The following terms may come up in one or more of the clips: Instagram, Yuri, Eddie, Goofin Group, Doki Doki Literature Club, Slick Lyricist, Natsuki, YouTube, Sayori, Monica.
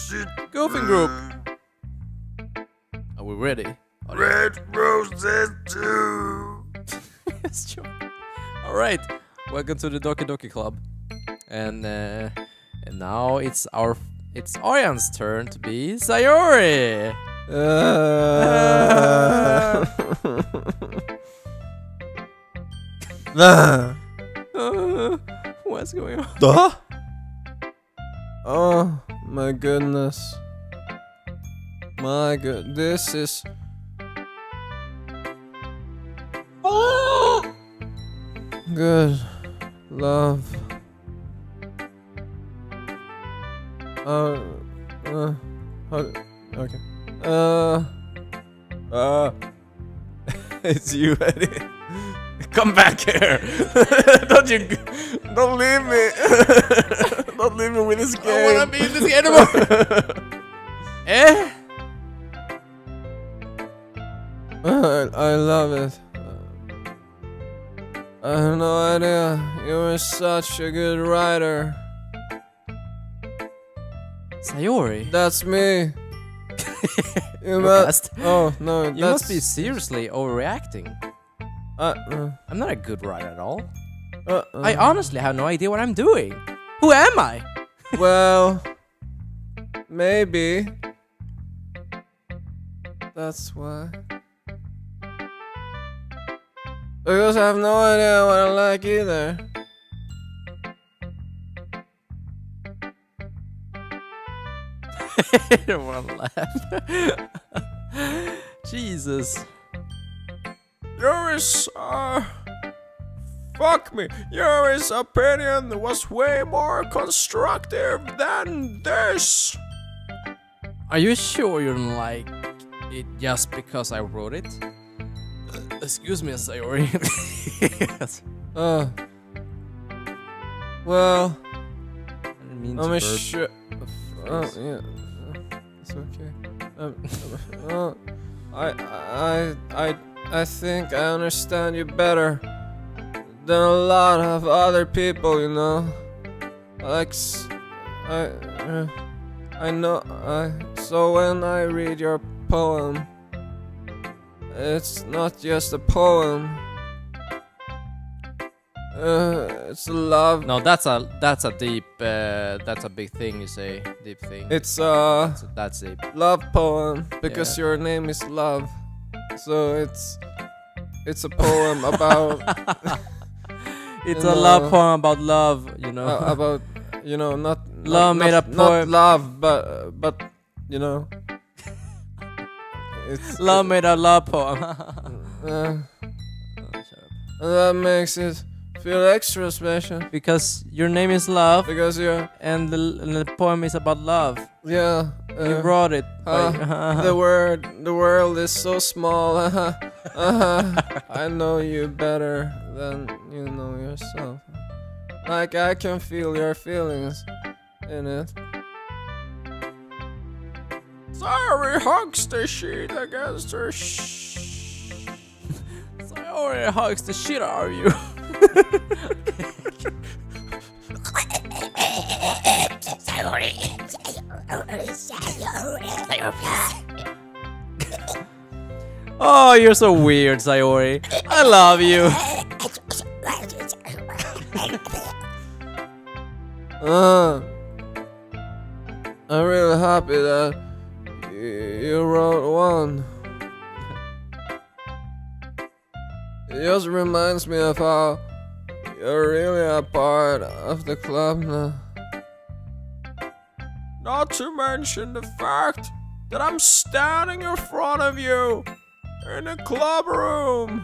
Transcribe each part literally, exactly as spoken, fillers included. shit. Goofing group. Are we ready? Are Red you... Roses too. Yes, sure. All right. Welcome to the Doki Doki Club. And uh, and now it's our it's Orian's turn to be Sayori. Uh. uh. Uh. What's going on? Duh. Oh my goodness. My good. This is. Oh! Good. Love. Uh. Uh. Okay. Uh. Uh. It's you, Eddie. Come back here! Don't you. Don't leave me! Don't leave me with this game! I don't wanna be in this game anymore! Eh? I, I love it. I have no idea. You were such a good writer. Sayori? That's me! You must. Oh, no. You that's... must be seriously overreacting. Uh, uh, I'm not a good writer at all. Uh, uh, I honestly have no idea what I'm doing. Who am I? Well, maybe. That's why. Because I have no idea what I like either. I don't want to laugh. Jesus. Yuri's, uh, fuck me, Yuri's opinion was way more constructive than this! Are you sure you don't like it just because I wrote it? Uh, excuse me, Sayori. Yes. Uh, well, I didn't mean I'm sure. Oh, yeah. It's okay. Um, uh, I, I, I... I think I understand you better than a lot of other people, you know. Like, I, uh, I know. I, so when I read your poem, it's not just a poem. Uh, it's love. No, that's a that's a deep. Uh, that's a big thing you say. Deep thing. It's uh, a that's a love poem because yeah. Your name is love. So it's it's a poem about it's a know, love poem about love, you know, uh, about you know not love not, made up poem, not love, but uh, but you know, it's love it, made a love poem. uh, that makes it feel extra special because your name is love. Because you and the, and the poem is about love. Yeah. Uh, you brought it. Uh, like, uh, the word, the world is so small. Uh, uh, I know you better than you know yourself. Like I can feel your feelings in it. Sorry, hugs the shit against her. Sh Sorry, hugs the shit out of you. Sorry. Oh, you're so weird, Sayori. I love you. uh, I'm really happy that you wrote one. It just reminds me of how you're really a part of the club now. Not to mention the fact that I'm standing in front of you in a club room.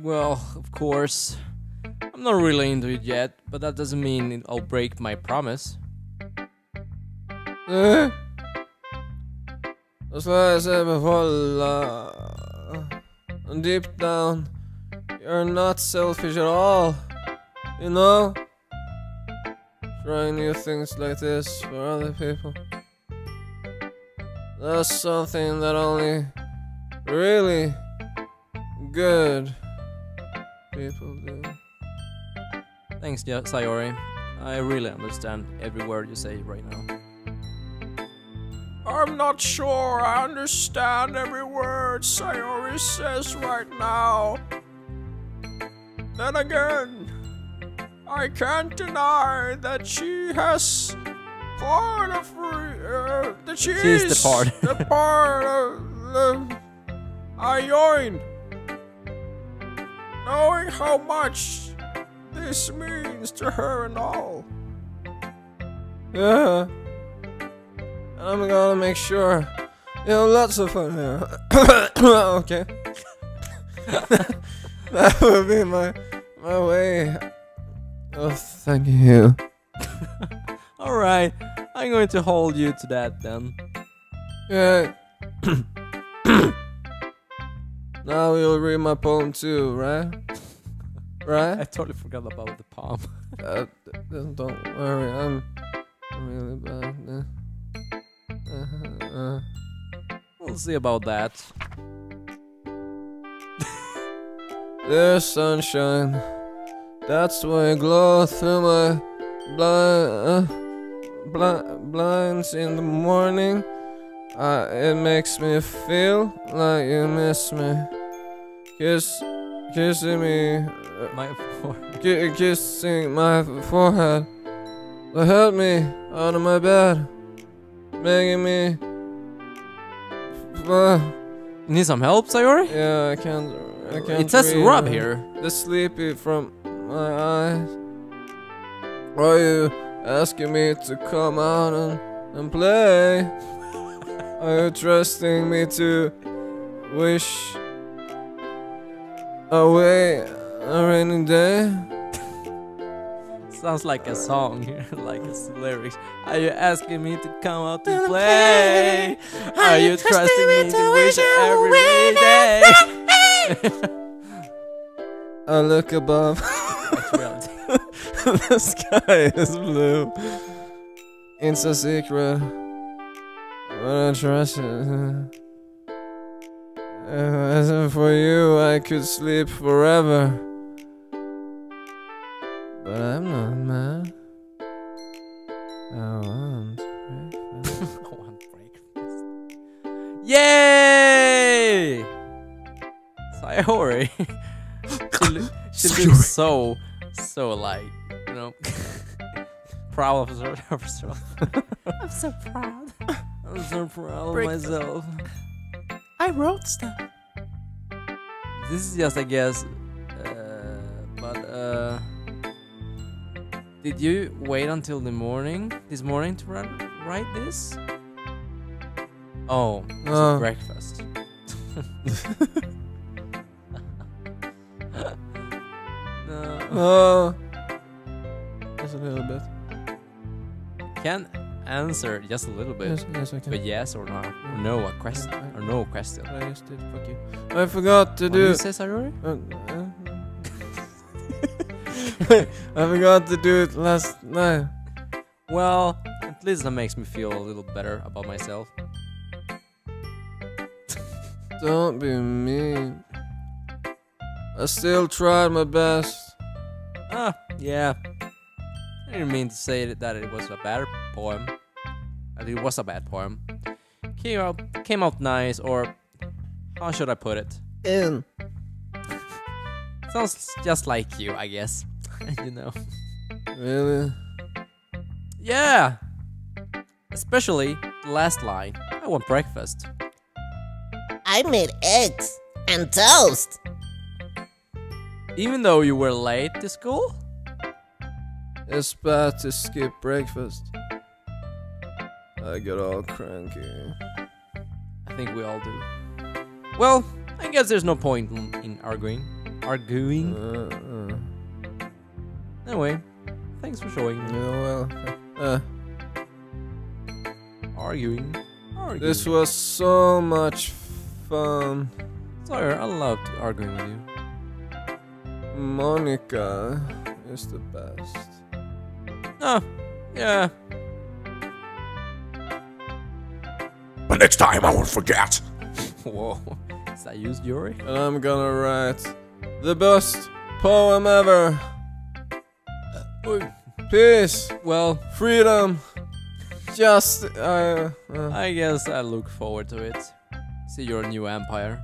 Well, of course. I'm not really into it yet, but that doesn't mean I'll break my promise. Eh? That's why I said before, uh, deep down, you're not selfish at all, you know? Trying new things like this for other people. That's something that only really good people do. Thanks, Sayori. I really understand every word you say right now. I'm not sure I understand every word Sayori says right now. Then again, I can't deny that she has part of uh, that she, she is, is the part, the part of the Ayoin. Knowing how much this means to her and all. Yeah. I'm gonna make sure you have lots of fun here. Okay. That would be my my way. Oh, thank you. Alright, I'm going to hold you to that then. Yeah. Now you'll read my poem too, right? Right? I totally forgot about the poem. uh, don't worry, I'm really bad. Uh, uh. We'll see about that. There's sunshine, that's why I glow through my blind, uh, blind, blinds in the morning. Uh, it makes me feel like you miss me. Kiss, kissing me, uh, my ki kissing my forehead. But help me out of my bed, begging me. Uh, Need some help, Sayori? Yeah, I can't. I can't it says rub here. The sleepy from my eyes. Are you asking me to come out and, and play? Are you trusting me to wish away a rainy day? Sounds like a song here, like it's lyrics. Are you asking me to come out to play? Are you trusting me to wish every rainy day? I look above. The sky is blue. It's a secret, but I trust it. As for you, I could sleep forever. But I'm not mad. I want breakfast. I want breakfast. Yay! Sayori. She lo she Sayori. looks so, so like, you know, proud of herself. I'm so proud. I'm so proud breakfast. of myself. I wrote stuff. This is just, I guess, uh, but uh. Did you wait until the morning, this morning, to write this? Oh, it's uh. breakfast. No. Uh, just a little bit. Can answer just a little bit. Yes, yes I can. But yes or no, or no a question, I, or no question. I just did. Fuck you. I forgot to what do. What did you say, Sayori? Uh, uh. I forgot to do it last night. Well, at least that makes me feel a little better about myself. Don't be mean. I still tried my best. Ah, yeah. I didn't mean to say that it was a bad poem. It was a bad poem. Came out, came out nice, or how should I put it? In. Sounds just like you, I guess. You know. Really? Yeah. Especially the last line. I want breakfast. I made eggs and toast. Even though you were late to school? It's bad to skip breakfast. I get all cranky. I think we all do. Well, I guess there's no point in arguing. Arguing? Uh, uh. Anyway, thanks for showing me. Yeah, well, uh, arguing. arguing. This was so much fun. Sorry, I loved arguing with you. Monica is the best. Oh, yeah. But next time I won't forget. Whoa, is that you, Yuri? And I'm gonna write the best poem ever. Peace. Well, freedom. Just, uh, uh... I guess I look forward to it. See your new empire.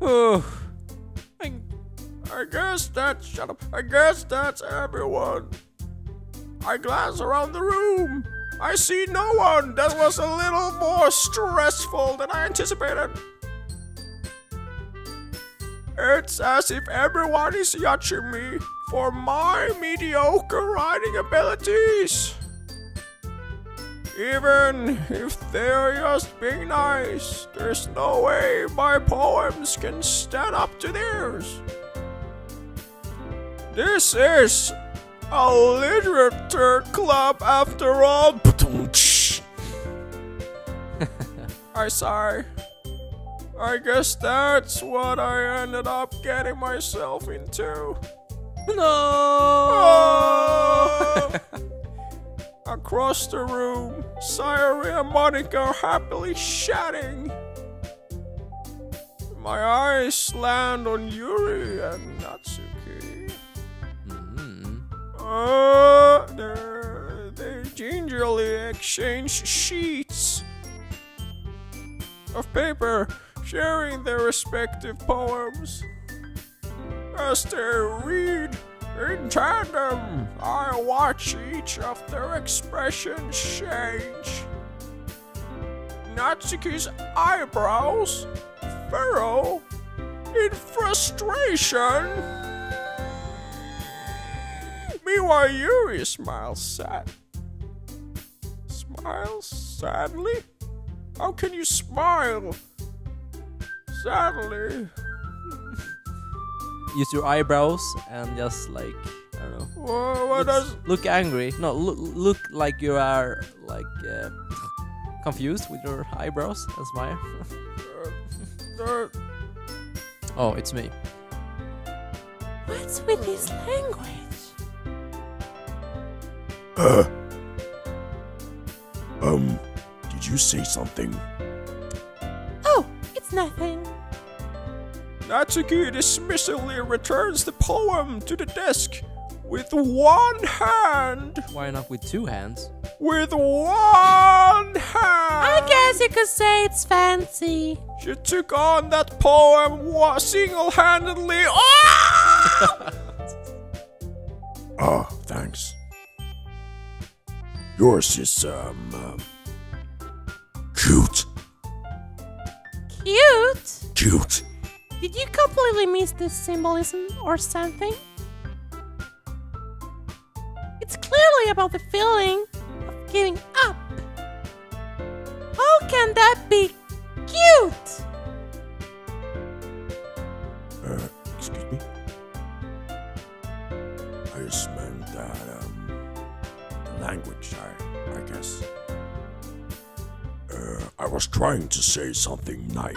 Oh, I, I guess that's... Shut up. I guess that's everyone. I glance around the room. I see no one. That was a little more stressful than I anticipated. It's as if everyone is watching me for my mediocre riding abilities. Even if they're just being nice, there's no way my poems can stand up to theirs. This is a literature club after all. I sigh. I guess that's what I ended up getting myself into. No! Oh! Across the room, Sayori and Monica are happily chatting. My eyes land on Yuri and Natsuki. Uh, they gingerly exchange sheets of paper, sharing their respective poems. As they read in tandem, I watch each of their expressions change. Natsuki's eyebrows furrow in frustration. Meanwhile, Yuri smiles sad. Smiles sadly? How can you smile sadly? Use your eyebrows and just like, I don't know. Well, what does... Look angry. No, look, look like you are like uh, confused with your eyebrows and smile. uh, uh, oh, it's me. What's with this language? Uh, um, did you say something? Oh, it's nothing. Natsuki dismissively returns the poem to the desk with one hand. Why not with two hands? With one hand! I guess you could say it's fancy. She took on that poem single-handedly. Oh! Oh, thanks. Yours is, um, um, cute. Cute? Cute. Did you completely miss the symbolism or something? It's clearly about the feeling of giving up. How can that be cute? Uh, excuse me? I just meant that, um... language, I, I guess. Uh, I was trying to say something nice.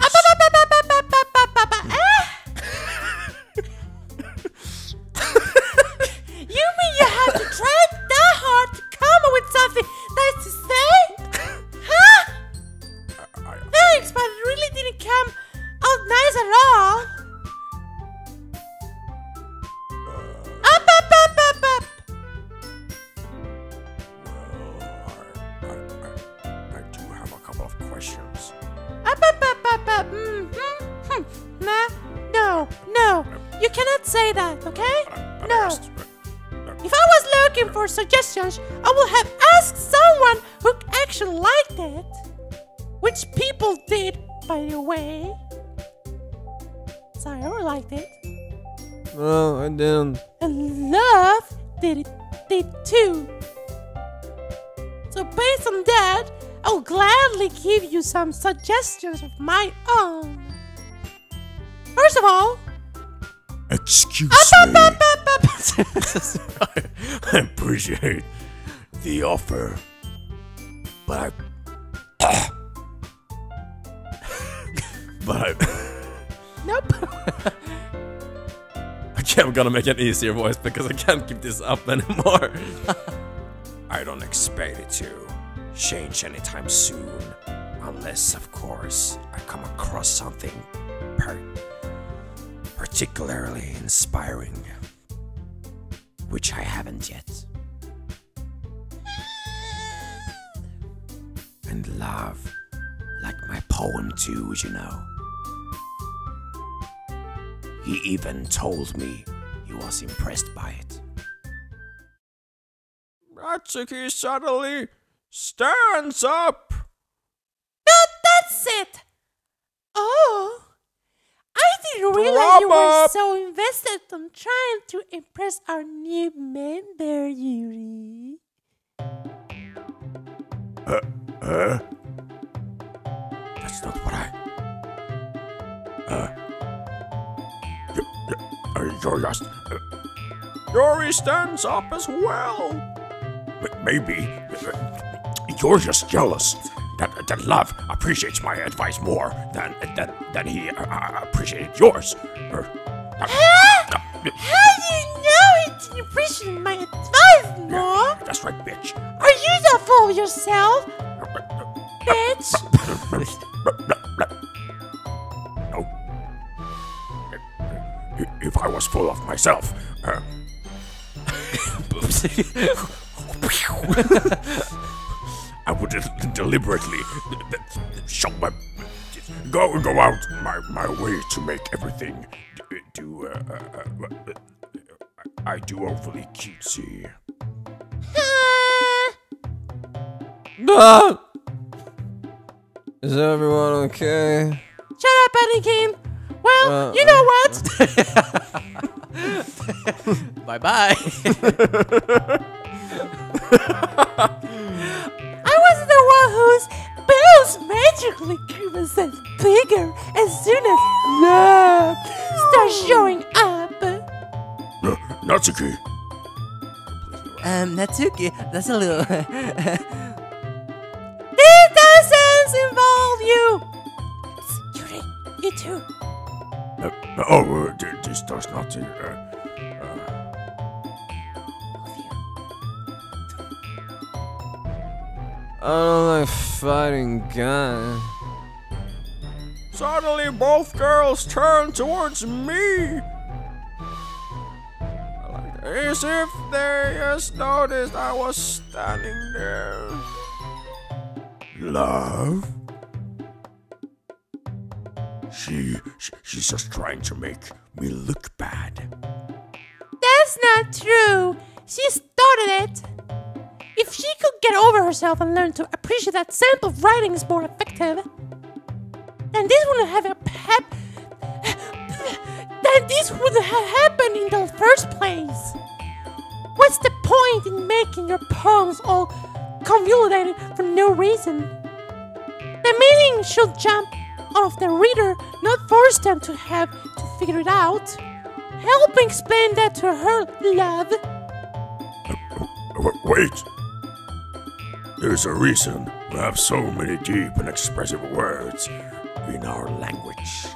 You mean you have to try that hard to come up with something nice to say? Huh? I, I, Thanks, but it really didn't come out nice at all. Say that, okay? No. If I was looking for suggestions, I would have asked someone who actually liked it. Which people did, by the way. Sayori liked it. Well, I didn't. And Love did it did too. So based on that, I'll gladly give you some suggestions of my own. First of all, excuse me. Up, up, up, up. I appreciate the offer, but I, but I, nope. Okay, I'm gonna make an easier voice because I can't keep this up anymore. I don't expect it to change anytime soon, unless, of course, I come across something perfect. Particularly inspiring, which I haven't yet. and love, like my poem twos, you know. He even told me he was impressed by it. Natsuki suddenly stands up. Not that's it! Oh, I didn't realize Drop you were up. so invested in trying to impress our new member, Yuri. Uh, uh? That's not what I... Uh... You're just... Uh, Yuri stands up as well. Maybe... Uh, you're just jealous. That, that love appreciates my advice more than than, than he uh, appreciated yours. Uh, huh? uh, How do you know he didn't appreciate my advice more? Yeah, that's right, bitch. Are you the fool yourself, bitch? No. If I was full of myself. Uh... I would deliberately shut my go go out my my way to make everything do. Uh, uh, uh, I do overly cutesy. Ah! Is everyone okay? Shut up, Anakin. Well, uh, you know what. Bye bye. Whose boobs magically grew and got bigger as soon as love starts showing up. No, Natsuki. Um, Natsuki, that's a little. It doesn't involve you. It's Yuri, you too. Uh, oh, uh, this does not. Uh, uh... I don't like fighting guys. Suddenly, both girls turn towards me. I like that. As if they just noticed I was standing there. Love? She, she she's just trying to make me look bad. That's not true. She started it. If she could get over herself and learn to appreciate that sample of writing is more effective, then this wouldn't have a hap then this wouldn't have happened in the first place. What's the point in making your poems all convoluted for no reason? The meaning should jump off the reader, not force them to have to figure it out. Help explain that to her, love. Wait. There's a reason we have so many deep and expressive words in our language.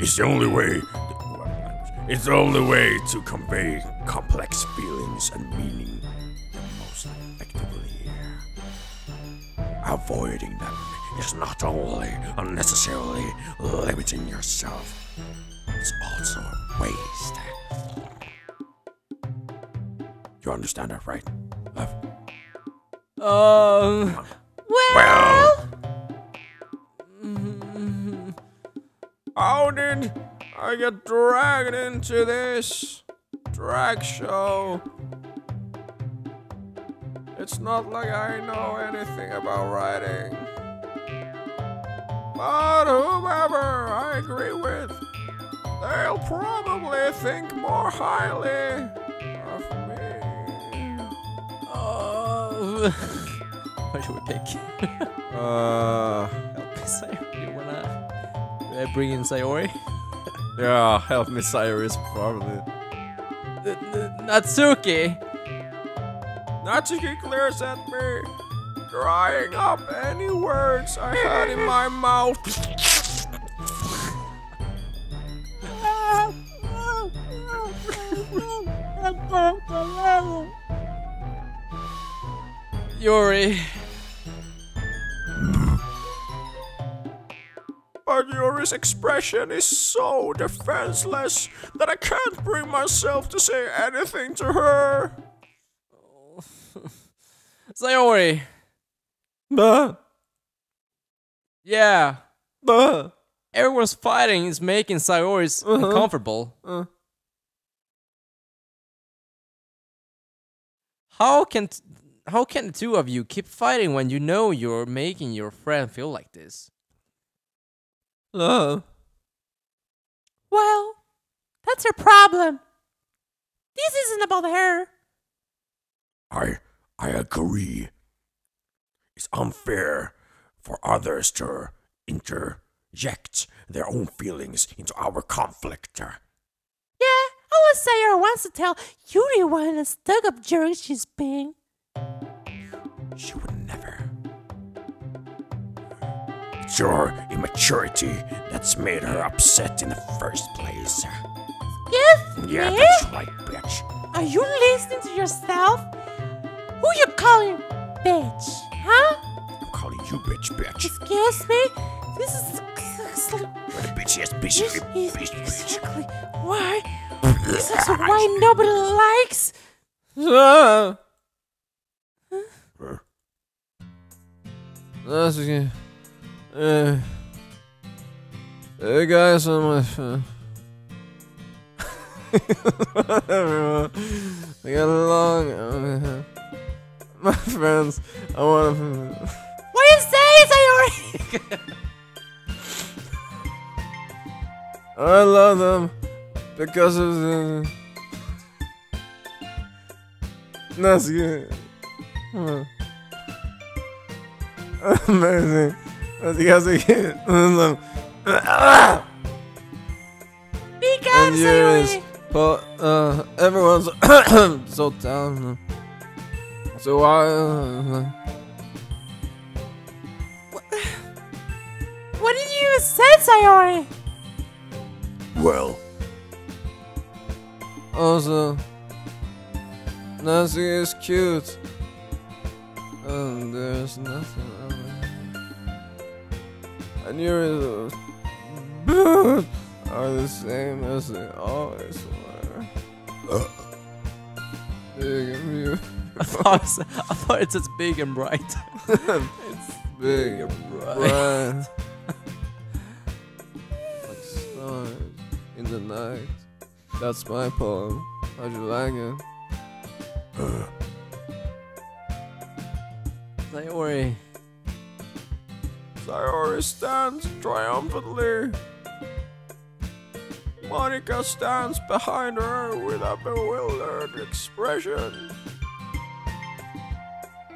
It's the only way it's the only way to convey complex feelings and meaning the most effectively. Avoiding them is not only unnecessarily limiting yourself, it's also a waste. You understand that, right, love? Um, well... well. Mm-hmm. How did I get dragged into this drag show? It's not like I know anything about writing. But whomever I agree with, they'll probably think more highly of me. What should we pick? uh, help me, Sayori. You wanna bring in Sayori? Yeah, help me, Sayori is probably. The, the, Natsuki! Natsuki glares at me, drying up any words I had in my mouth. Yuri. But Yuri's expression is so defenseless that I can't bring myself to say anything to her. Sayori. Bah. Yeah. Bah. Everyone's fighting is making Sayori's uh-huh. uncomfortable. Uh. How can t- how can the two of you keep fighting when you know you're making your friend feel like this? Love. Well, that's her problem. This isn't about her. I I agree. It's unfair for others to interject their own feelings into our conflict. Yeah, I was Sayori wants to tell Yuri when it's stuck up during she's being. She would never. It's your immaturity that's made her upset in the first place. Excuse yeah, me? That's right, bitch. Are you listening to yourself? Who you calling bitch, huh? I'm calling you bitch, bitch. Excuse me? This is... What a bitch, yes, bitch, yes, bitch, bitch. Exactly. Why? This is why nobody likes... Uh. That's okay. Uh, hey guys, on my phone. Everyone, I got along. Uh, my friends, I want to. What do you say, Sayori? I love them because of the. That's good. Uh, amazing. Because I can't love them. And Yuri's, but uh, everyone's so down. So I. Uh, what? What did you say, Sayori? Well. Also, Nancy is cute. And there's nothing else. And Yuri's boobs are the same as they always were. Uh. Big and beautiful. I thought, it said, I thought it says big and bright. It's big and bright. bright. Like stars in the night. That's my poem. How'd you like it? Uh. Don't worry. Sayori stands triumphantly. Monica stands behind her with a bewildered expression.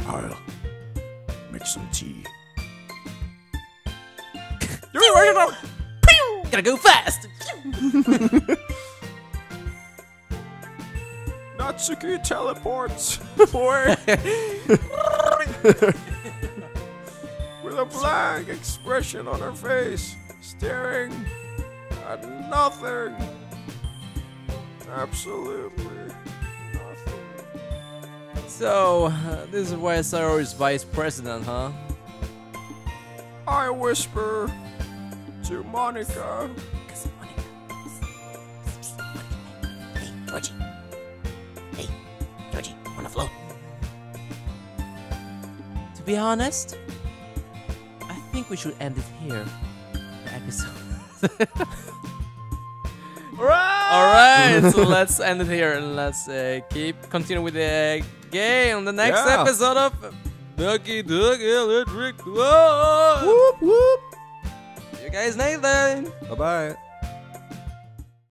I'll make some tea. Gotta go fast! Natsuki teleports away. With a blank expression on her face, staring at nothing. Absolutely nothing. So, uh, this is why Sayori is vice president, huh? I whisper to Monica. Hey, Georgie. Hey, Georgie, on the float. To be honest, I think we should end it here. The episode. Alright! Alright, so let's end it here and let's uh, keep continuing with the game on the next yeah. episode of Doki Doki Literature Club! Whoop whoop! See you guys next time! Bye bye!